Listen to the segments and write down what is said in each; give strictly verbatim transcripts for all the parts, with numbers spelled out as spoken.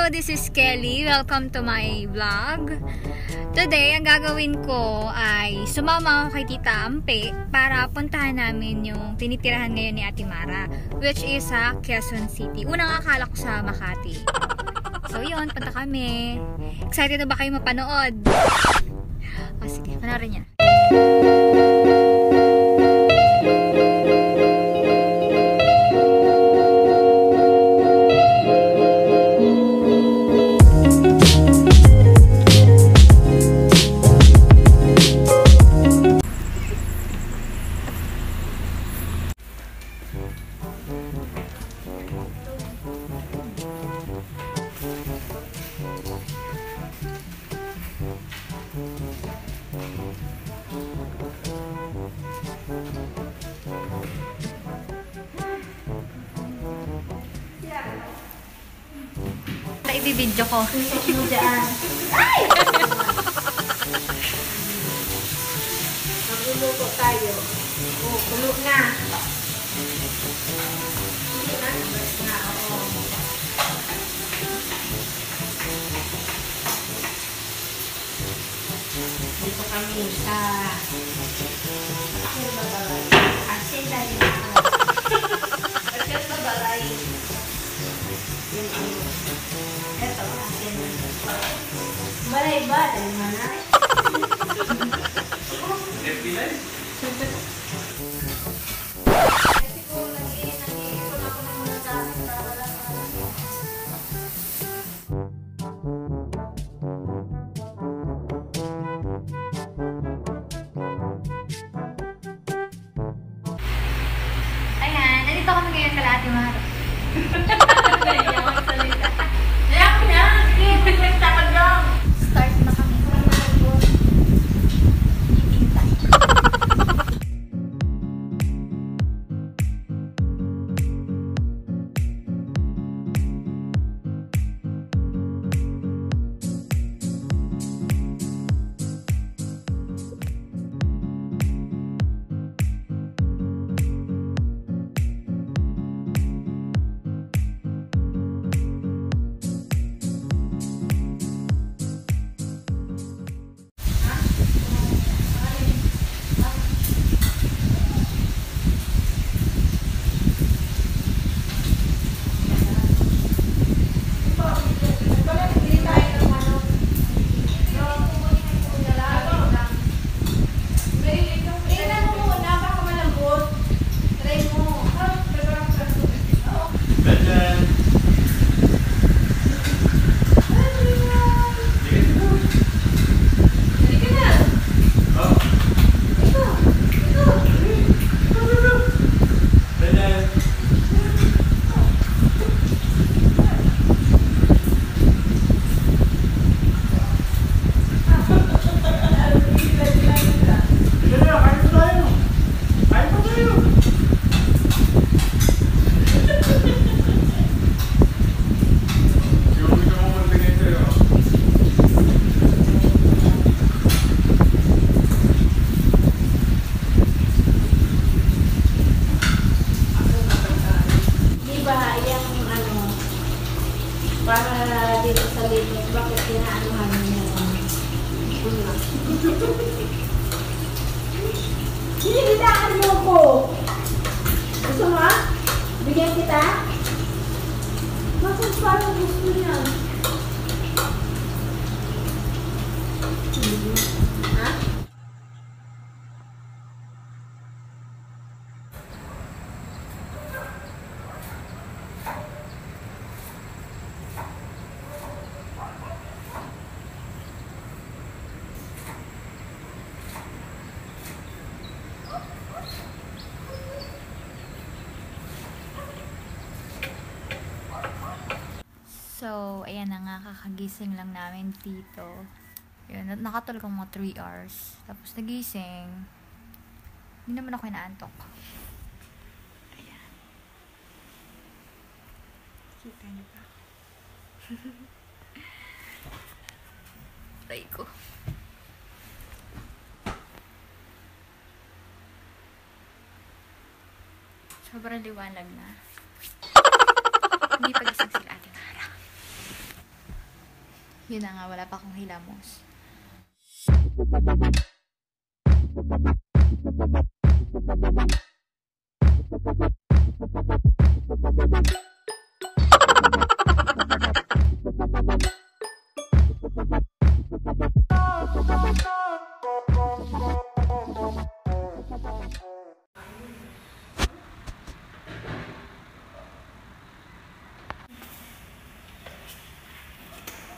Hello, this is Kelly. Welcome to my vlog. Today, ang gagawin ko ay sumama ako kay Tita Ampe para puntahan namin yung tinitirahan ngayon ni Ate Marah, which is sa Quezon City. Unang akala ko sa Makati. So yun, punta kami. Excited na ba kayo mapanood? O sige, panoorin niyo. Video ko. Ay! Magluluto tayo. Oh, kulog na. Hindi na. Bas na. Oh. Dito kami sa Asin Babalay. Asin dahil na. Asin Babalay. Yung ano. Ito, asin. Balay ba? Dahil manay. F B I? Kasi kung nag-iipon ako ng mga dami para wala pa lang. Ayan, nandito kami ngayon kala Ate Marah. Start na kami. Hinigitaan mo ko. Gusto mo? Bigyan kita? Bakit parang gusto niya? Ha? So, ayan na nga, kakagising lang namin dito. Yun, nakatulog ang mga three hours. Tapos nagising, hindi naman ako inaantok. Ayan. Kita niyo ba? Patay ko. Sobrang liwanag na. Hindi pagising sila Ate Marah. Yun na nga, wala pa akong hilamos.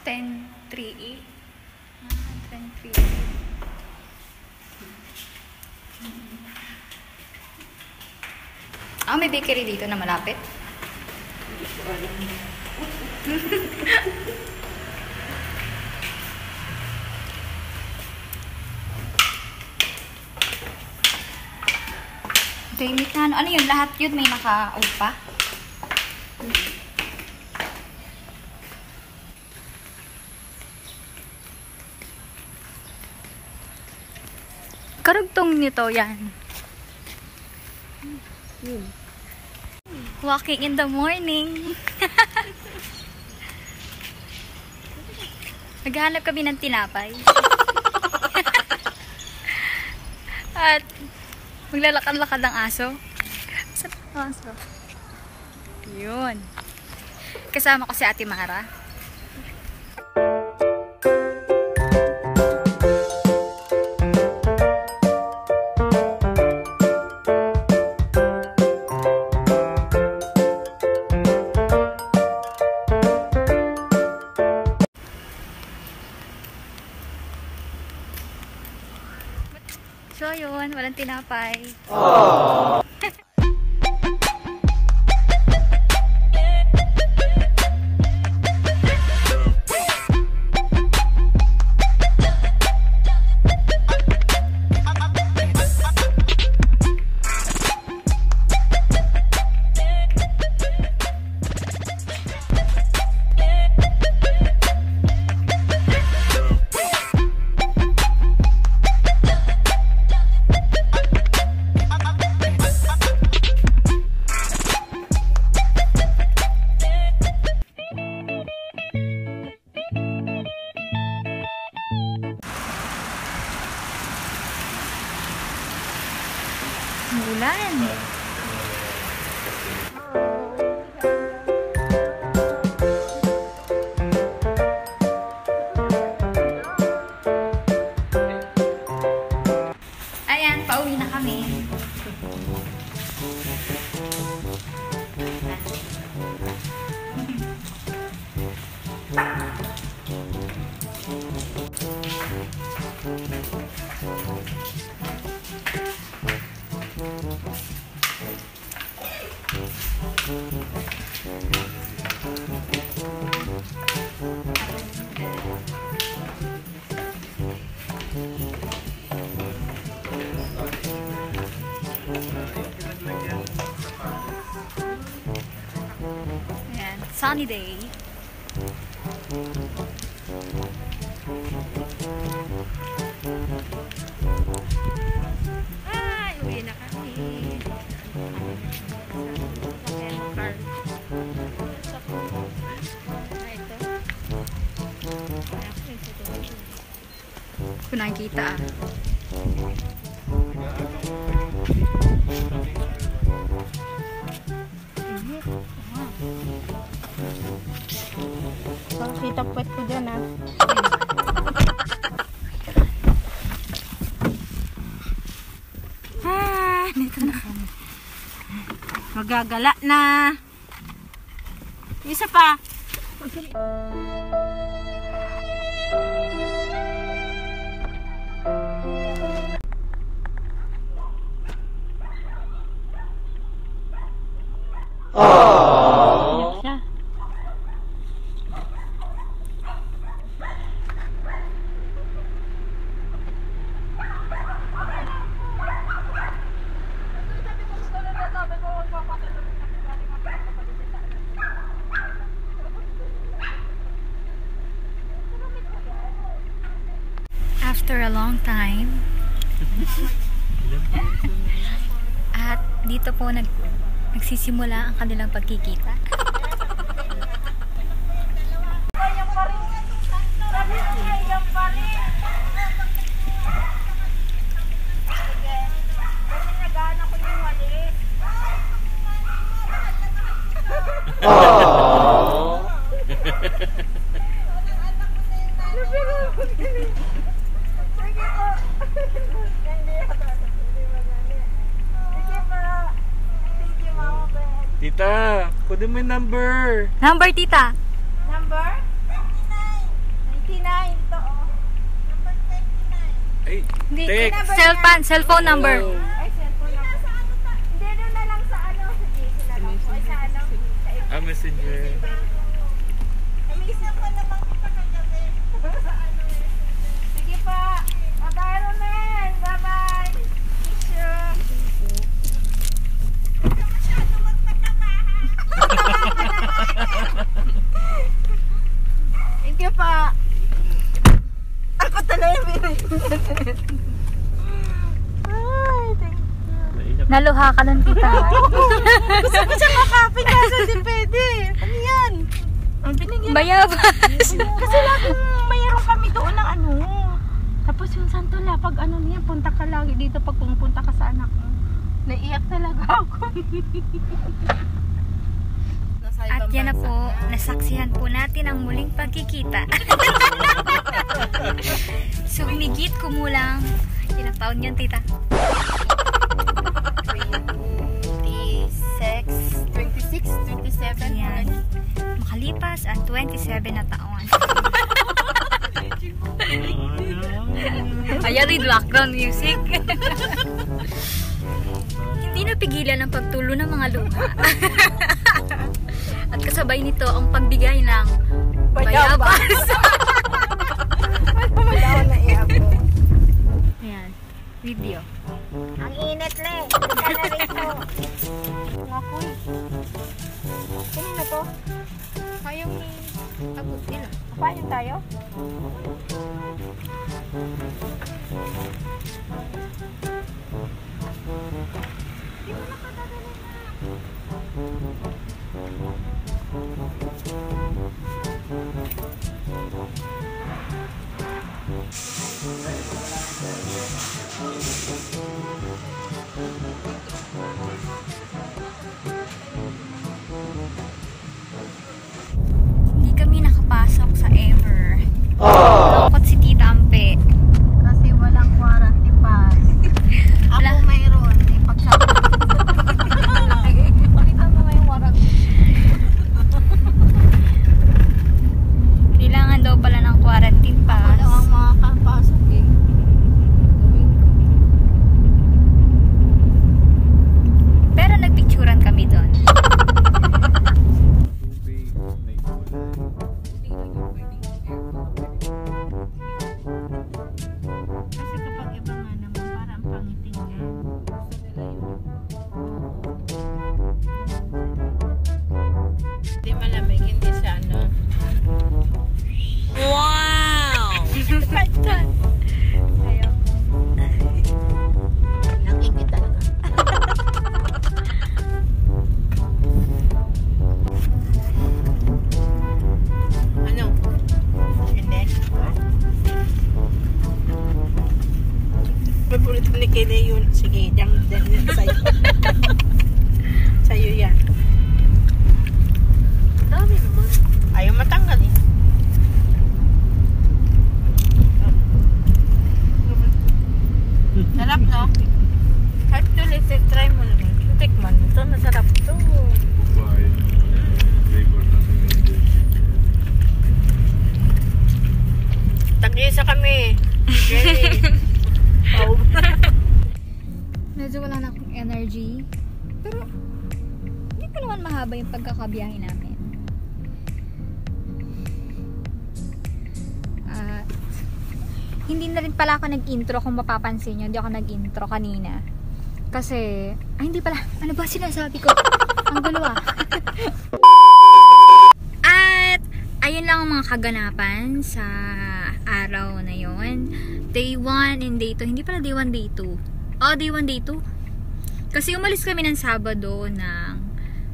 ten three E. ten three E. Ah, oh, may bakery dito na malapit. Daimit na ano. Ano yun? Lahat yun may naka-upa? Karugtong nito yan. Walking in the morning. Naghahanap kami ng tinapay. At maglalakad-lakad ng aso. Aso. Yun. Kasama ko si Ate Marah. So yun, walang tinapay. Aww. Bulan. Ayan, pauwi na kami. And sunny day. Ay, uwi na kami. Kunang kita. Kita pwet ko dyan ah. Ah, dito na. Magagala na. Isa pa. After a long time. At dito po nag nagsisimula ang kanilang pagkikita. Oh. Tita, kunin mo yung number. Number, Tita. Number? ninety-nine. ninety-nine, ito oh. Number ninety-nine. Ay, text. Cellphone, cellphone number. Ay, cellphone number. Hindi, doon na lang sa ano. Sa J C na lang po. Sa ano? Ah, messenger. Amazing ko naman kita kagabi. Sa ano eh. Sige pa. Magaro men. Bye-bye. Peace you. Thank you pa. Ako talaga yun. Ay, thank you. Naluha ka nun, Tita. Gusto ko siya makapin kasi hindi pwede. Ano yan? Ang binigyan. Bayabas. Kasi lagi mayroon kami doon ng ano. Tapos yung Santola, pag ano niya, punta ka lagi dito pag pumunta ka sa anak mo. Naiyak talaga ako. At yan na po, nasaksihan po natin ang muling pagkikita. So, umigit kumulang. Ilang taon yun, Tita? twenty-six, twenty-seven. Ayan. Makalipas ang twenty-seven na taon. Ayan yung background music. Hindi napigilan ang pagtulo ng mga luha. At kasabay nito ang pagbigay ng bayabas. Malawan na iabot. Ayan, video. Ang init na eh. Kala rin ko. Ako eh. Kano na to? Kayong agot nila. Kapahin tayo? Hindi mo nakagagalan na. Hindi kami nakapasok sa ever. Takot si Tita Ampe. Kasi walang quarantine pass. Ako mayroon. Pakita mo nga yung quarantine. Kailangan daw pala ng quarantine pass. Wala ang makakapasok eh. Pero nagpicturan kami doon. Mahaba yung pagkakabiyahe namin at hindi na rin pala ako nag-intro. Kung mapapansin nyo, hindi ako nag-intro kanina kasi ay hindi pala, ano ba sinasabi ko? Ang gulo ah. At ayun lang ang mga kaganapan sa araw na yon. Day one and day two, hindi pala day one day two, oh day one day two kasi umalis kami ng Sabado ng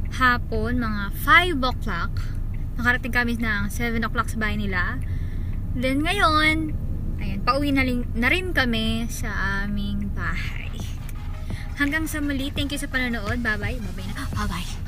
hapon, mga five o'clock. Nakarating kami ng seven o'clock sa bahay nila. Then ngayon, ayan, pauwi na, na rin kami sa aming bahay. Hanggang sa muli, thank you sa panonood. Bye-bye. Bye-bye na. Bye-bye.